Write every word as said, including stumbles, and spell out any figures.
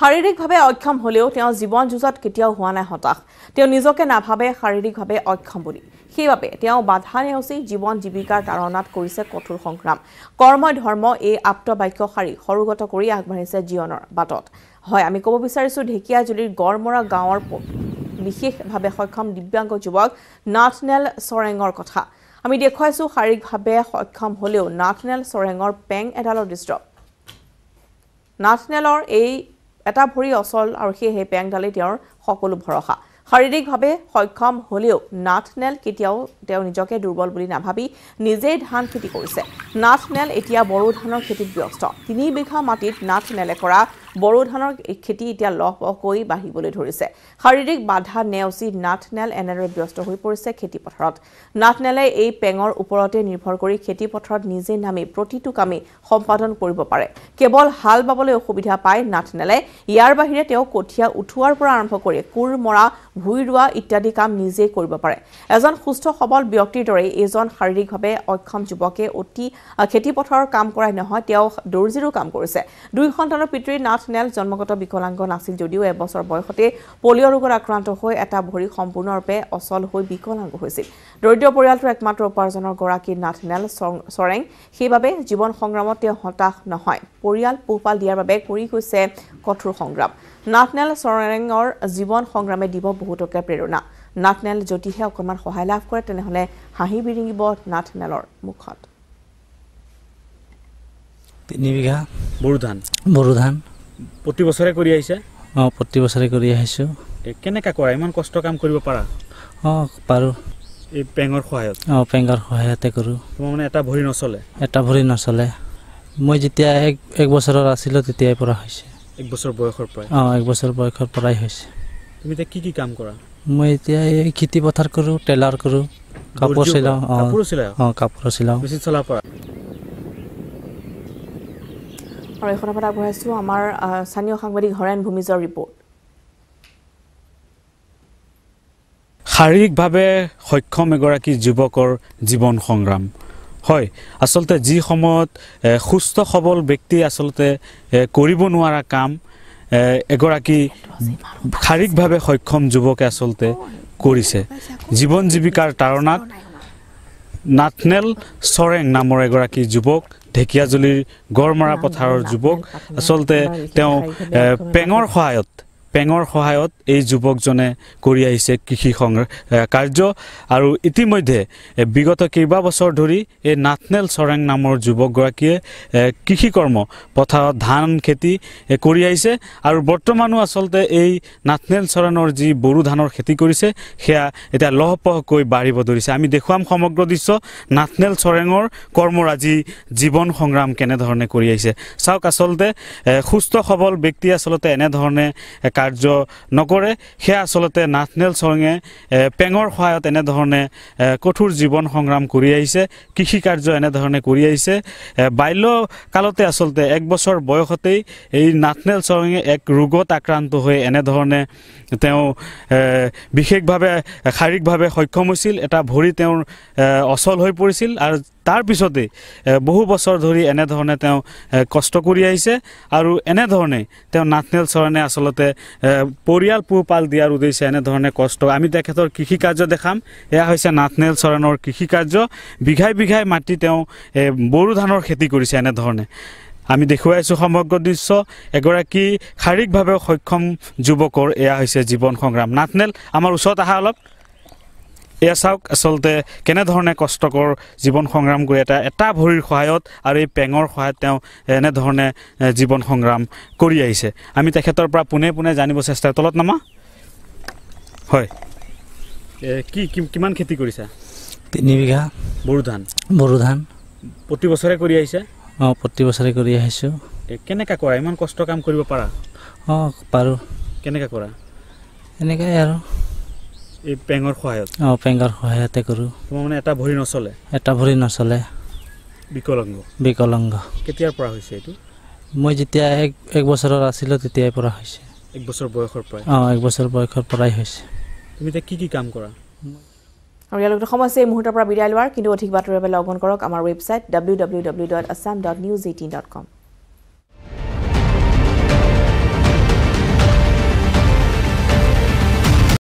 শাৰীৰিকভাৱে অক্ষম হলেও তেওঁ জীৱন যুঁজত কেতিয়াও হোৱা নাই হতাশ তেওঁ নিজকে নাভাবে শাৰীৰিকভাৱে অক্ষম বুলি সেইভাবে তেওঁ বাধা নেওচি জীৱন জীৱিকাৰ কাৰণত কৰিছে কঠোৰ সংগ্ৰাম কৰ্ম ধৰ্ম এই আপ্তবাক্য শাৰী হৰুগত কৰি আগবাঢ়িছে জীৱনৰ বাটত হয় আমি কব বিচাৰিছো ঢেকিয়াজুলিৰ গৰমৰা গাঁৱৰ বিশেষভাৱে অক্ষম দিব্যাংগ যুৱক নাথনেল সৰেঙৰ কথা আমি দেখাইছো শাৰীৰিকভাৱে অক্ষম হলেও নাথনেল সৰেঙৰ পেং এডালৰ দৃশ্য নাথনেলৰ এই এটা ভৰি অসল আৰু সেই পেংডালে তেওঁৰ সকলো ভৰসা শাৰীৰিকভাৱে সক্ষম হলেও নাথনেল কিতিয়াও তেওঁ নিজকে দুৰ্বল বুলি নাভাবি নিজে ধান খেতি কৰিছে নাথনেল এতিয়া বড়ো ধানৰ খেতিত ব্যস্ত তিনি বিঘা মাটিত নাথনেলে কৰা বড়ো ধানৰ খেতি এতিয়া লহপহকৈ বাহিবলৈ ধৰিছে শাৰীৰিক বাধা নেওচি নাথনেল এনেৰে ব্যস্ত হৈ পৰিছে খেতি পথাৰত নাথনেলে এই পেঙৰ ওপৰতে নিৰ্ভৰ কৰি খেতি পথাৰত নিজে নামি প্ৰতিটো কামে সম্পাদন কৰিব পাৰে কেৱল হাল বাবলৈ অসুবিধা পায় নাথনেলে ইয়াৰ বাহিৰে তেওঁ কঠিয়া উঠোৱাৰ পৰা আৰম্ভ কৰি কুৰমৰা ভুইৰুৱা ইত্যাদি কাম নিজে কৰিব পাৰে এজন সুস্থ সবল ব্যক্তিৰ দৰে এজন শাৰীৰিকভাৱে অক্ষম যুৱকে অতি খেতি পথাৰৰ কাম কৰাই নহয় তেওঁ দৰ্জিৰো কাম কৰিছে দুই সন্তানৰ পিতৃ নাথনেল জন্মগত বিকলাঙ্গ নাছিল যদিও এবছৰ বয়সতে পলিঅ ৰোগৰ আক্ৰান্ত হৈ এটা ভৰি সম্পূৰ্ণৰূপে অচল হৈ বিকলাঙ্গ হৈছিল দৰিদ্ৰ পৰিয়ালটোৰ একমাত্ৰ উপাৰ্জনৰ গৰাকী নাথনেল সৰেং সেইভাৱে জীৱন সংগ্ৰামত তেওঁ হতাশ নহয় পৰিয়াল পোহপাল দিয়াৰ বাবে কৰি গৈছে কঠোৰ সংগ্ৰাম নাথনেল সৰেঙৰ জীৱন সংগ্ৰামে দিব বহুতকে প্ৰেৰণা নাথনেল জ্যোতিহে অকণমান সহায় লাভ কৰে তেনেহলে হাঁহি বিৰিঙিব নাথনেলৰ মুখত তিনি বিঘা বড়ো ধান বড়ো ধান প্ৰতি বছৰে কৰি আহিছে অ প্ৰতি বছৰে কৰি আহিছো কেনেকা কৰা ইমান কষ্ট কাম কৰিব পাৰা অ পাৰো এই পেঙৰ সহায়ত অ পেঙৰ সহায়তে কৰো মই মানে এটা ভৰি নচলে এটা ভৰি নচলে মই যেতিয়া এক এক বছৰৰ আছিল তেতিয়াই পৰা হৈছে এক বছৰ বয়সৰ পৰা অ এক বছৰ বয়সৰ পৰাই হৈছে তুমি তে কি কি কাম কৰা মই এতিয়া এই খেতি পথাৰ কৰো টেলাৰ কৰো কাপোৰ সিলাও কাপোৰ সিলাও অ কাপোৰ সিলাও বেছি চলা পৰা আৰু এখন কথা আগবঢ়াইছো আমাৰ স্থানীয় সাংবাদিক হৰেন ভূমিজৰ ৰিপোৰ্ট শাৰীৰিকভাৱে সক্ষম এগৰাকী যুৱকৰ জীৱন সংগ্ৰাম হয় আসলতে যি সময়ত সুস্থ সবল ব্যক্তি আসলতে কৰিব নোৱাৰা কাম এগৰাকী শাৰীৰিকভাৱে সক্ষম যুৱকে আসলতে কৰিছে জীৱন জীৱিকাৰ তাৰণাত নাথনেল সৰেং নামৰ এগৰাকী যুৱক ঢেকিয়াজুলিৰ গৰমৰা পথাৰৰ যুৱক আসলতে তেওঁ পেঙৰ সহায়ত পেঙৰ সহায়ত এই যুৱকজনে কৰি আহিছে কৃষি সংগ্ৰাম কাৰ্য আৰু ইতিমধ্যে বিগত কেইবা বছৰ ধৰি এই নাথনেল সৰেং নামৰ যুৱকগৰাকীয়ে কৃষি কৰ্ম পথাৰত ধান খেতি কৰি আহিছে আৰু বৰ্তমানো আচলতে এই নাথনেল সৰেঙৰ যি বড়ো ধানৰ খেতি কৰিছে সেয়া এতিয়া লহপহকৈ বাঢ়িব ধৰিছে আমি দেখুৱাম সমগ্ৰ দৃশ্য নাথনেল সৰেঙৰ কৰ্মৰাজি জীৱন সংগ্ৰাম কেনেধৰণে কৰি আহিছে চাওক আচলতে সুস্থ সবল ব্যক্তি আচলতে এনেধৰণে কাৰ্য নকৰে সেয়া আচলতে নাথনেল সৰেঙে পেঙৰ সহায়ত এনেধৰণে কঠোৰ জীৱন সংগ্ৰাম কৰি আহিছে কৃষি কাৰ্য এনেধৰণে কৰি আহিছে বাল্য কালতে আচলতে এক বছৰ বয়সতেই এই নাথনেল সৰেঙে এক ৰোগত আক্ৰান্ত হৈ এনেধৰণে তেওঁ বিশেষভাৱে শাৰীৰিকভাৱে সক্ষম হৈছিল এটা ভৰি তেওঁৰ অচল হৈ পৰিছিল আৰু তাৰ পিছতে বহু বছৰ ধৰি এনেধৰণে তেওঁ কষ্ট কৰি আহিছে আৰু এনেধৰণে তেওঁ নাথনেল সৰেঙে আচলতে পৰিয়াল পোহপাল দিয়াৰ উদ্দেশ্যে এনেধৰণে কষ্ট আমি তেখেতৰ কৃষি কাৰ্য দেখাম এয়া হৈছে নাথনেল সৰেঙৰ কৃষি কাৰ্য বিঘাই বিঘাই মাটি তেওঁ বড়ো ধানৰ খেতি কৰিছে এনেধৰণে আমি দেখুৱাইছো সমগ্ৰ দৃশ্য এগৰাকী শাৰীৰিকভাৱে সক্ষম যুৱকৰ এয়া হৈছে জীৱন সংগ্ৰাম নাথনেল আমাৰ ওচৰত আহা অলপ এয়া চাওক আসলতে কেনেধৰণে কষ্টকৰ জীৱন সংগ্ৰাম কৰি এটা এটা ভৰিৰ সহায়ত আৰু এই পেঙৰ সহায়ত তেওঁ এনেধৰণে জীৱন সংগ্ৰাম কৰি আহিছে আমি তেখেতৰ পৰা পুনে পুনে জানিব চেষ্টা তলত নামা হয় কি কিমান খেতি কৰিছা তিনি বিঘা বড়ো ধান বড়ো ধান প্ৰতি বছৰে কৰি আহিছে অ প্ৰতি বছৰে কৰি আহিছো কেনেকা কৰা ইমান কষ্ট কাম কৰিব পাৰা অ পাৰো কেনেকা কৰা এনেকাই আৰু এই পেঙৰ সহায়ত অ পেঙৰ সহায়তে কৰো মই মানে এটা ভৰি নচলে এটা ভৰি নচলে বিকলাঙ্গ বিকলাঙ্গ কেতিয়াৰ পৰা হৈছে এটো মই যেতিয়া এক এক বছৰৰ আছিল তেতিয়াই পৰা হৈছে এক বছৰ বয়সৰ পৰা অ এক বছৰ বয়সৰ পৰাই হৈছে তুমি তে কি কি কাম কৰা আৰু ইয়াৰ লগত সমস্যা এই মুহূৰ্তৰ পৰা বিদায় লোৱাৰ কিন্তু অধিক বাতৰিৰ বাবে লগন কৰক আমাৰ website w w w dot assam dot news eighteen dot com